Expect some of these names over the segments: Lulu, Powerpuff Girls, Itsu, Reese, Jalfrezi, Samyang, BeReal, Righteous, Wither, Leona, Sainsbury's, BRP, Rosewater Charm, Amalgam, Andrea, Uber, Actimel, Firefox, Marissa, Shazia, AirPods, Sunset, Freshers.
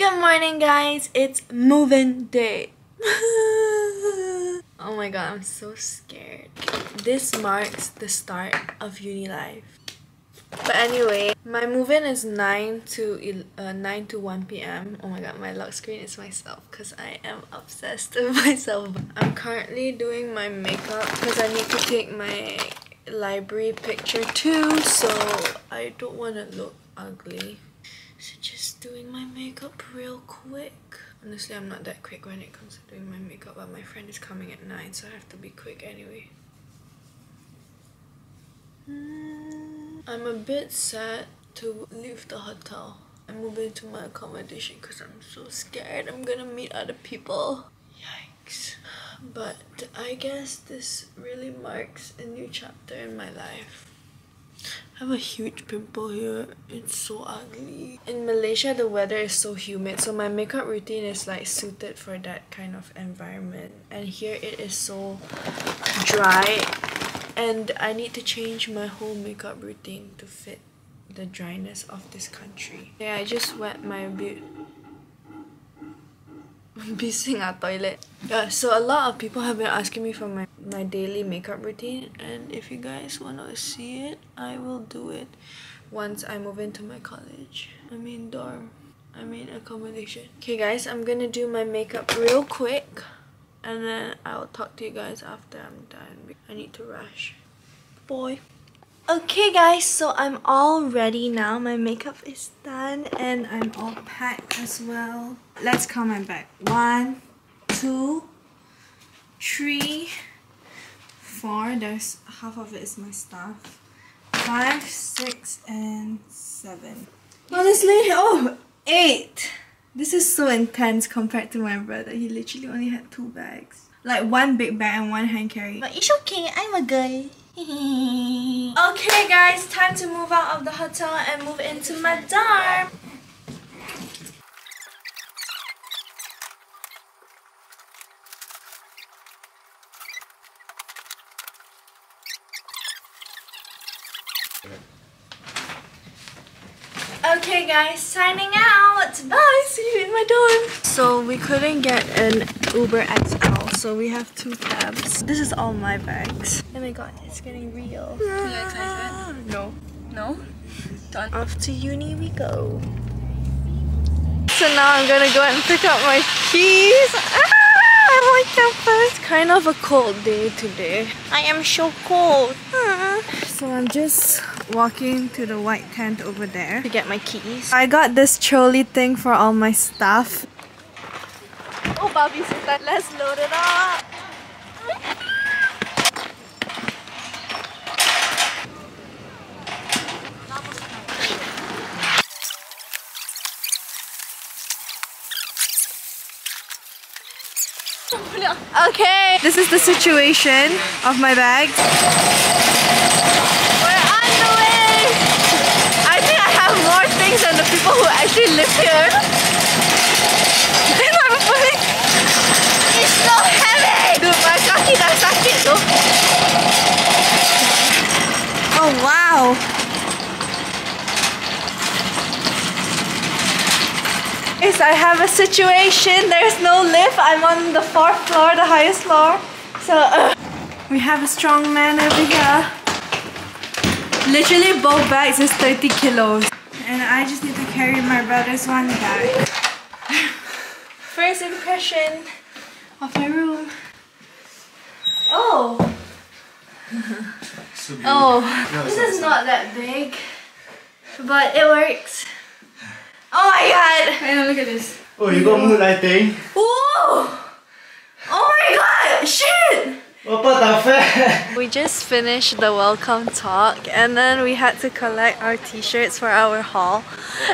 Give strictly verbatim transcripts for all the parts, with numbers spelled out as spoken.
Good morning, guys. It's moving day. Oh my god, I'm so scared. This marks the start of uni life. But anyway, my move-in is nine to one p m Oh my god, my lock screen is myself because I am obsessed with myself. I'm currently doing my makeup because I need to take my library picture too, so I don't want to look ugly. So just doing my makeup real quick. Honestly, I'm not that quick when it comes to doing my makeup, but my friend is coming at nine, so I have to be quick anyway. Mm, I'm a bit sad to leave the hotel. I'm moving to my accommodation because I'm so scared I'm gonna meet other people. Yikes. But I guess this really marks a new chapter in my life. I have a huge pimple here. It's so ugly. In Malaysia, the weather is so humid, so my makeup routine is like suited for that kind of environment. And here it is so dry, and I need to change my whole makeup routine to fit the dryness of this country. Yeah, I just wet my beard. Bising our toilet. Yeah, so a lot of people have been asking me for my, my daily makeup routine, and if you guys want to see it, I will do it once I move into my college. I mean dorm. I mean accommodation. Okay guys, I'm gonna do my makeup real quick, and then I'll talk to you guys after I'm done. I need to rush. Boy. Okay guys, so I'm all ready now. My makeup is done and I'm all packed as well. Let's count my bag. One, two, three, four. There's half of it is my stuff. Five, six, and seven. Honestly, oh, eight. This is so intense compared to my brother. He literally only had two bags. Like one big bag and one hand carry. But it's okay, I'm a girl. Okay guys, time to move out of the hotel and move into my dorm. Okay guys, signing out. Bye, see you in my dorm. So we couldn't get an Uber X L, so we have two cabs. This is all my bags. Oh my god, it's getting real. Are you excited? No. No? Done. Off to uni we go. So now I'm gonna go and pick up my keys. Ah, I like that first. It's kind of a cold day today. I am so cold. Ah. So I'm just walking to the white tent over there to get my keys. I got this trolley thing for all my stuff. Oh, Bobby, let's load it up. Okay, this is the situation of my bags. We're on the way! I think I have more things than the people who actually live here. It's so heavy! Dude, my kaki dah sakit though. Oh wow! Yes, I have a situation. There's no lift. I'm on the fourth floor, the highest floor. So uh, we have a strong man over here. Literally both bags is thirty kilos. And I just need to carry my brother's one bag. First impression of my room. Oh. Oh, this is not that big, but it works. Oh my god! Hey, look at this. Oh, you got mood lighting. Whoa! Oh my god! Shit! We just finished the welcome talk, and then we had to collect our t-shirts for our haul.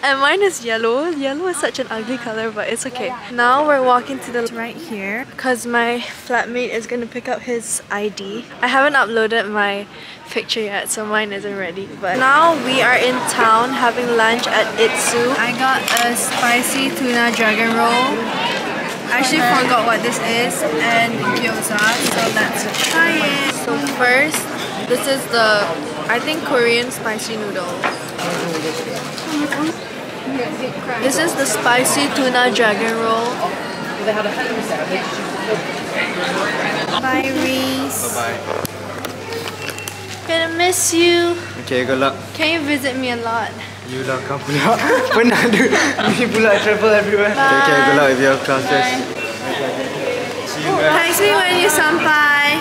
And mine is yellow. Yellow is such an ugly color, but it's okay. Now we're walking to the right here because my flatmate is gonna pick up his I D. I haven't uploaded my picture yet, so mine isn't ready. But now we are in town having lunch at Itsu. I got a spicy tuna dragon roll. I actually forgot what this is, and gyoza, so let's try it. So first, this is the, I think, Korean spicy noodle. This is the spicy tuna dragon roll. Bye, Reese. Bye-bye. Gonna miss you. Okay, good luck. Can you visit me a lot? You luck, I'm pula. Pernah do. You pula travel everywhere. Bye. Okay, good luck with your classes. See you guys. Text me when you sampai.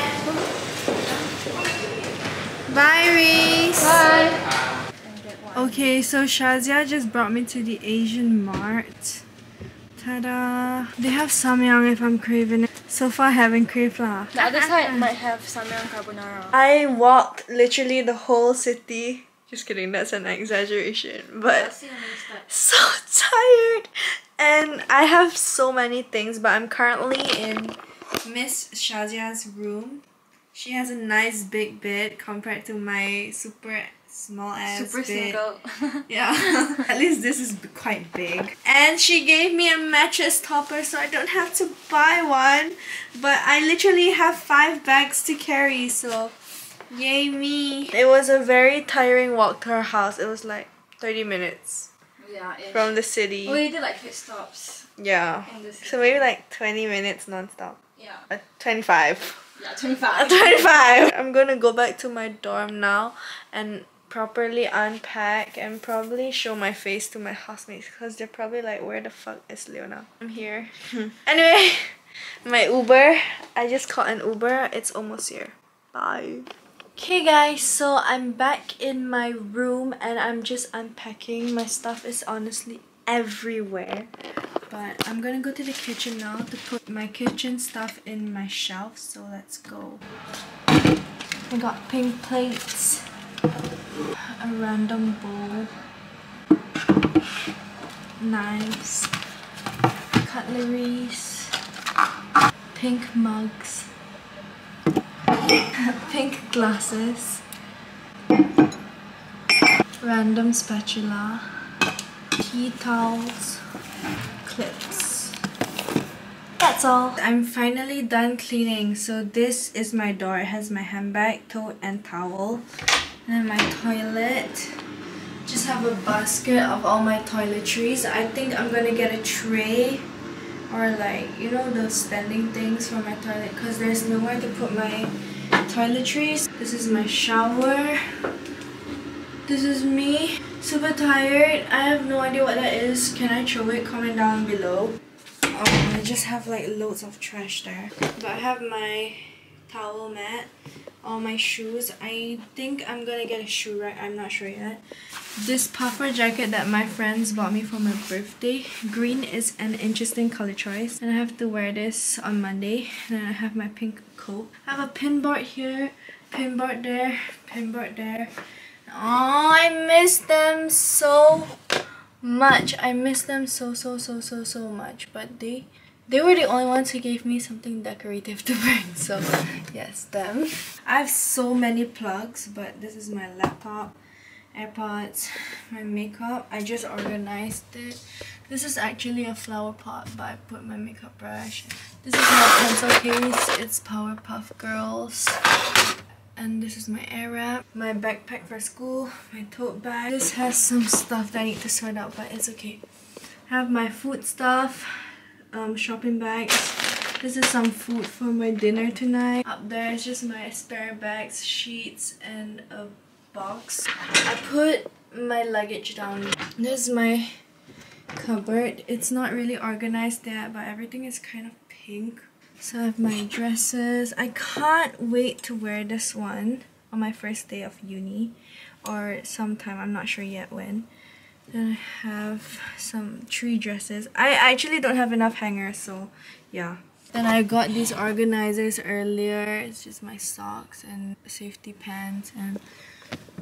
Bye, Reese. Bye. Okay, so Shazia just brought me to the Asian Mart. Ta-da! They have Samyang if I'm craving it. So far I haven't craved lah. The other side might have Samyang carbonara. I walked literally the whole city. Just kidding, that's an exaggeration. But so tired! And I have so many things, but I'm currently in Miss Shazia's room. She has a nice big bed compared to my super small ass Super bed. single. Yeah. At least this is quite big. And she gave me a mattress topper so I don't have to buy one. But I literally have five bags to carry, so yay me. It was a very tiring walk to her house. It was like thirty minutes. Yeah, ish. From the city. We did like pit stops. Yeah. So maybe like twenty minutes non-stop. Yeah. Uh, twenty-five. Yeah, twenty-five. twenty-five. I'm gonna go back to my dorm now and properly unpack and probably show my face to my housemates because they're probably like, where the fuck is Leona? I'm here. Anyway, my Uber. I just called an Uber. It's almost here. Bye. Okay guys, so I'm back in my room and I'm just unpacking. My stuff is honestly everywhere. But I'm gonna go to the kitchen now to put my kitchen stuff in my shelf. So let's go. I got pink plates. A random bowl, knives, cutleries, pink mugs, pink glasses, random spatula, tea towels, clips. That's all. I'm finally done cleaning. So this is my door. It has my handbag, tote and towel. And my toilet. Just have a basket of all my toiletries. I think I'm gonna get a tray or like, you know, those standing things for my toilet because there's nowhere to put my toiletries. This is my shower. This is me. Super tired. I have no idea what that is. Can I throw it? Comment down below. Um, I just have like loads of trash there. But I have my towel mat. All my shoes. I think I'm gonna get a shoe rack. I'm not sure yet. This puffer jacket that my friends bought me for my birthday. Green is an interesting color choice. And I have to wear this on Monday. And then I have my pink coat. I have a pin board here, pin board there, pin board there. Oh, I miss them so much. I miss them so, so, so, so, so much. But they... They were the only ones who gave me something decorative to bring, so yes, them. I have so many plugs, but this is my laptop, AirPods, my makeup. I just organized it. This is actually a flower pot, but I put my makeup brush. This is my pencil case. It's Powerpuff Girls. And this is my air wrap, my backpack for school, my tote bag. This has some stuff that I need to sort out, but it's okay. I have my food stuff. Um, shopping bags. This is some food for my dinner tonight. Up there is just my spare bags, sheets, and a box. I put my luggage down. This is my cupboard. It's not really organized yet, but everything is kind of pink. So I have my dresses. I can't wait to wear this one on my first day of uni or sometime, I'm not sure yet when. Then I have some tree dresses. I actually don't have enough hangers, so yeah. Then I got these organizers earlier. It's just my socks and safety pants and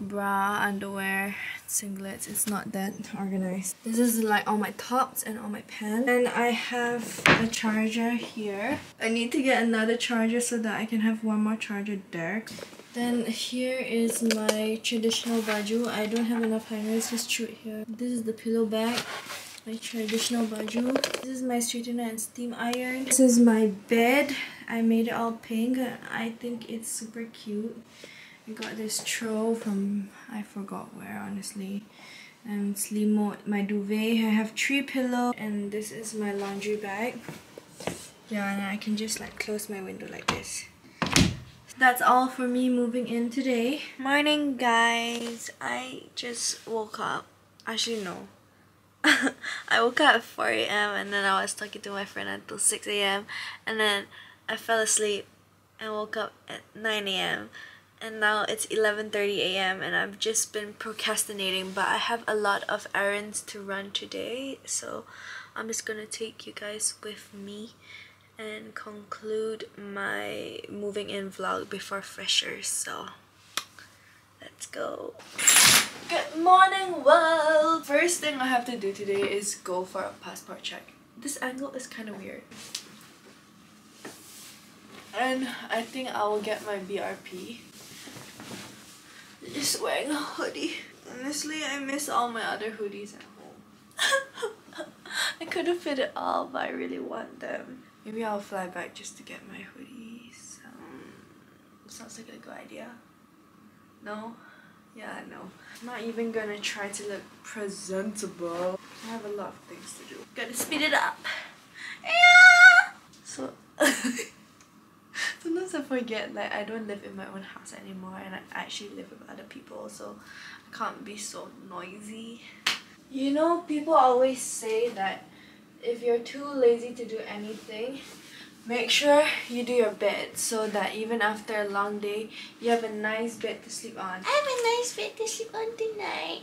bra, underwear, singlets. It's not that organized. This is like all my tops and all my pants. And I have a charger here. I need to get another charger so that I can have one more charger there. Then here is my traditional baju. I don't have enough hangers, just shoot here. This is the pillow bag, my traditional baju. This is my straightener and steam iron. This is my bed. I made it all pink. I think it's super cute. I got this throw from, I forgot where honestly. and sleep mode, my duvet. I have three pillows, and this is my laundry bag. Yeah, and I can just like close my window like this. That's all for me moving in today. Morning, guys. I just woke up. Actually, no. I woke up at four A M and then I was talking to my friend until six A M and then I fell asleep and woke up at nine A M and now it's eleven thirty A M and I've just been procrastinating, but I have a lot of errands to run today, so I'm just gonna take you guys with me and conclude my moving in vlog before freshers. So let's go. Good morning, world! First thing I have to do today is go for a passport check. This angle is kind of weird. And I think I will get my B R P. Just wearing a hoodie. Honestly, I miss all my other hoodies at home. I couldn't fit it all, but I really want them. Maybe I'll fly back just to get my hoodies. Um, sounds like a good idea. No? Yeah, no. I'm not even gonna try to look presentable. I have a lot of things to do. Gotta speed it up. Yeah! So, sometimes I forget, like, I don't live in my own house anymore and I actually live with other people, so I can't be so noisy. You know, people always say that if you're too lazy to do anything, make sure you do your bed so that even after a long day, you have a nice bed to sleep on. I have a nice bed to sleep on tonight.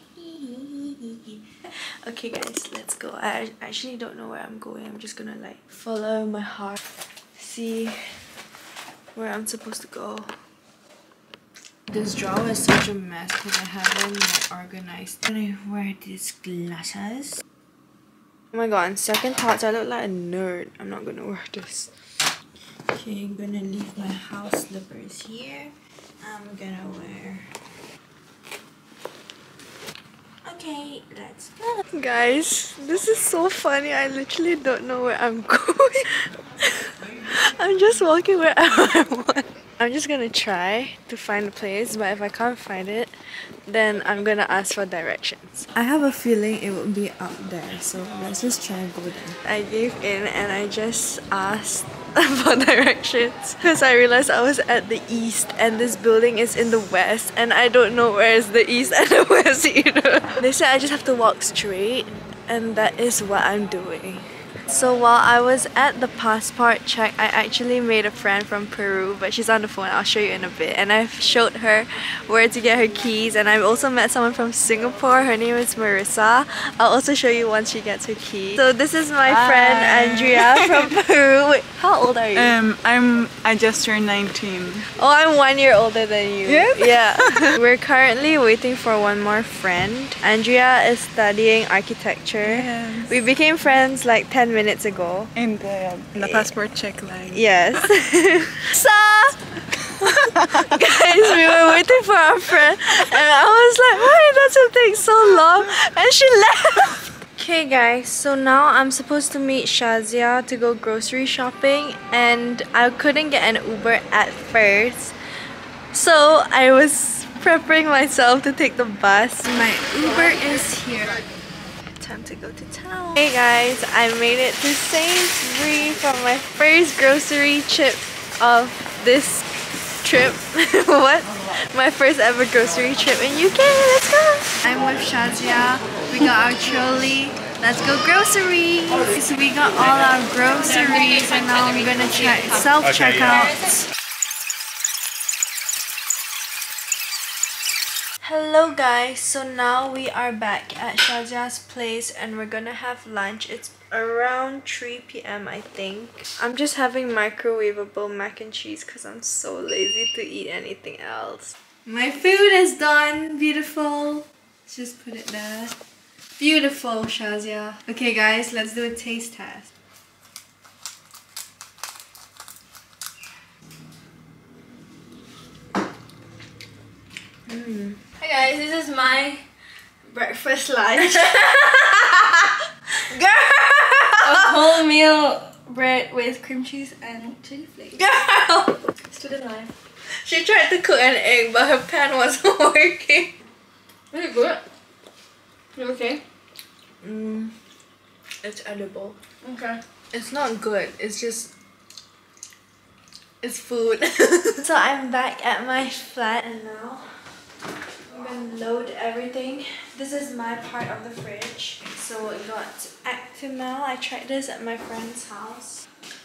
Okay guys, let's go. I actually don't know where I'm going. I'm just gonna like follow my heart, see where I'm supposed to go. This drawer is such a mess because I haven't like organized. I'm gonna wear these glasses. Oh my god, on second thoughts, I look like a nerd. I'm not gonna wear this. Okay, I'm gonna leave my house slippers here. I'm gonna wear... Okay, let's go. Guys, this is so funny. I literally don't know where I'm going. I'm just walking wherever I want. I'm just gonna try to find a place, but if I can't find it, then I'm gonna ask for directions. I have a feeling it would be up there, so let's just try and go there. I gave in and I just asked for directions because I realized I was at the east and this building is in the west and I don't know where is the east and the west either. They said I just have to walk straight and that is what I'm doing. So while I was at the passport check, I actually made a friend from Peru, but she's on the phone. I'll show you in a bit. And I've showed her where to get her keys, and I've also met someone from Singapore. Her name is Marissa. I'll also show you once she gets her keys. So this is my Hi. friend Andrea from Peru. Wait, how old are you? Um, I'm I just turned nineteen. Oh, I'm one year older than you. Yes? Yeah. We're currently waiting for one more friend. Andrea is studying architecture. Yes. We became friends like ten minutes minutes ago in the, in the passport check line. Yes. So guys, we were waiting for our friend and I was like, why does it take so long? And she left. Okay guys, so now I'm supposed to meet Shazia to go grocery shopping and I couldn't get an Uber at first, so I was preparing myself to take the bus. My Uber is here. Time to go to town. Hey guys, I made it to Sainsbury's for my first grocery trip of this trip. What? My first ever grocery trip in U K. Let's go! I'm with Shazia. We got our trolley. Let's go groceries! So we got all our groceries and now I'm gonna check self-checkouts. Hello guys, so now we are back at Shazia's place and we're gonna have lunch. It's around three P M I think. I'm just having microwavable mac and cheese because I'm so lazy to eat anything else. My food is done, beautiful. Let's just put it there. Beautiful, Shazia. Okay guys, let's do a taste test. Mm. Hi guys, this is my breakfast lunch. Girl! A wholemeal bread with cream cheese and chili flakes. Girl! Student life. She tried to cook an egg but her pan wasn't working. Is it good? You okay? Mm, it's edible. Okay. It's not good. It's just... it's food. So I'm back at my flat and now I'm gonna load everything. This is my part of the fridge. So we got Actimel. I tried this at my friend's house.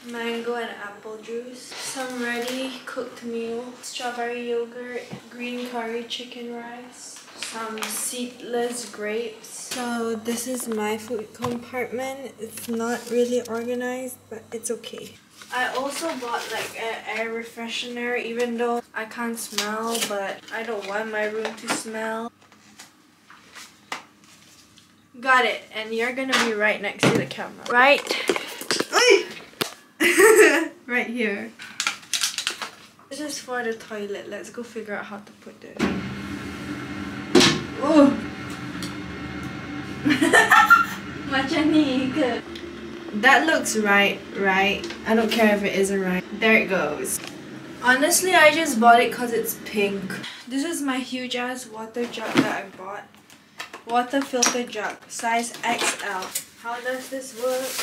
Mango and apple juice. Some ready cooked meal. Strawberry yogurt. Green curry chicken rice. Some seedless grapes. So this is my food compartment. It's not really organized, but it's okay. I also bought like an air freshener, even though I can't smell, but I don't want my room to smell. Got it, and you're gonna be right next to the camera. Right? Right here. This is for the toilet. Let's go figure out how to put this. Oh! That looks right, right? I don't care if it isn't right. There it goes. Honestly, I just bought it because it's pink. This is my huge ass water jug that I bought. Water filter jug, size X L. How does this work?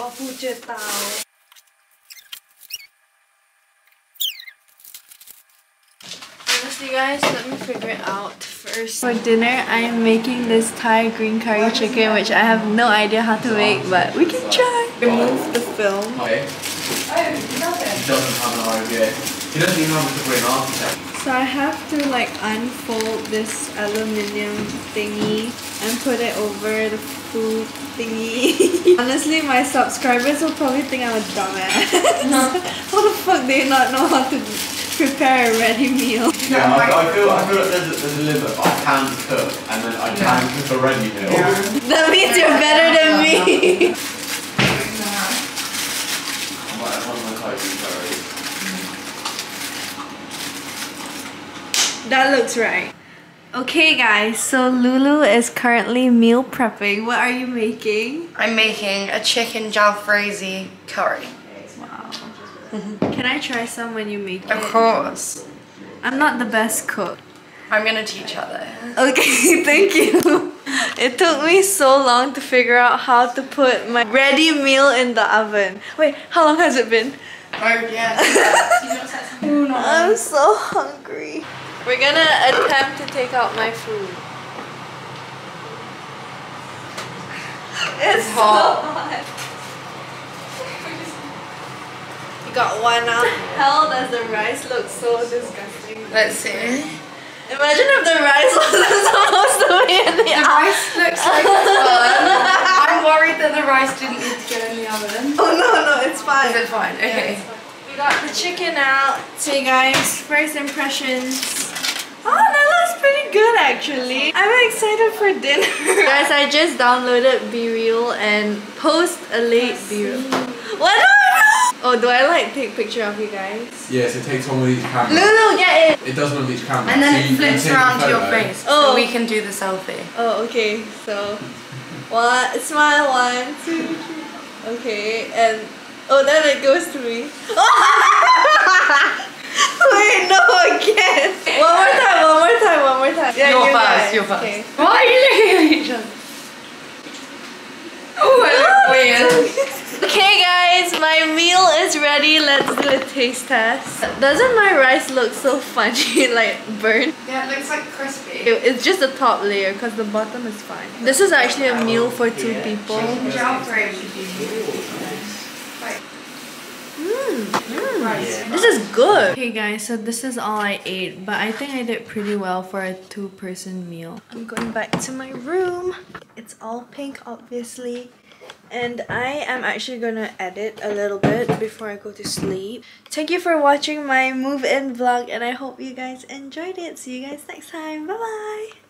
Oh, who jiu tao. Honestly guys, let me figure it out first. For dinner, I'm making this Thai green curry chicken, which I have no idea how to make, but we can try. Remove the film. Okay. Oh, he doesn't. He doesn't have an idea. He doesn't even have to put it on. So I have to like unfold this aluminium thingy and put it over the food thingy. Honestly, my subscribers will probably think I'm a dumbass. No. How the fuck do you not know how to prepare a ready meal? Yeah, I, I feel I feel like there's a, there's a limit, but I can cook, and then I can yeah. cook a ready meal. Yeah. That means you're better than me! Yeah. I might have one of my coaches already. That looks right. Okay guys, so Lulu is currently meal prepping. What are you making? I'm making a chicken jalfrezi curry. Wow. Can I try some when you make it? Of course. I'm not the best cook. I'm gonna teach her though. Okay, thank you. It took me so long to figure out how to put my ready meal in the oven. Wait, how long has it been? Oh yeah. I'm so hungry. We're gonna attempt to take out my food. It's, it's so hot. hot. You got one out. Hell, does the rice look so disgusting? Let's see. Imagine if the rice wasn't supposed to be in the oven. The rice looks like fun. I'm worried that the rice didn't need to get in the oven. Oh no, no, it's fine. Is it fine? Okay. Yeah, it's fine. We got the chicken out. So you guys, first impressions. Oh, that looks pretty good actually. I'm excited for dinner. Guys, I just downloaded BeReal and post a late BeReal. What? Oh, do I like take picture of you guys? Yes, it takes one with each camera. Lulu, get it! It does one with each camera. And then so it flips around to your face. Oh, so we can do the selfie. Oh, okay. So, one, smile, one, two, three. Okay, and... oh, then it goes to me. Wait, no, again! One more time, one more time, one more time. Yeah, you're fast, you're fast. Okay. Why are you looking at each other? Oh, I look weird. Okay guys, my meal is ready. Let's do a taste test. Doesn't my rice look so funny, like burnt? Yeah, it looks like crispy. It, it's just the top layer because the bottom is fine. This is actually a meal for two people. Mmm, mm. This is good. Okay guys, so this is all I ate, but I think I did pretty well for a two-person meal. I'm going back to my room. It's all pink, obviously. And I am actually gonna edit a little bit before I go to sleep. Thank you for watching my move-in vlog and I hope you guys enjoyed it. See you guys next time. Bye-bye!